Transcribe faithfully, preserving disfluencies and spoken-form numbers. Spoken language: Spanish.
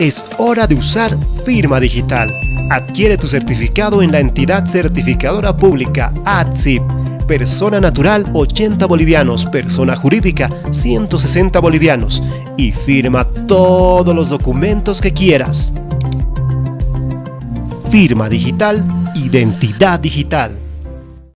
Es hora de usar firma digital. Adquiere tu certificado en la entidad certificadora pública AdsibBolivia. Persona natural ochenta bolivianos, persona jurídica ciento sesenta bolivianos y firma todos los documentos que quieras. Firma digital, identidad digital.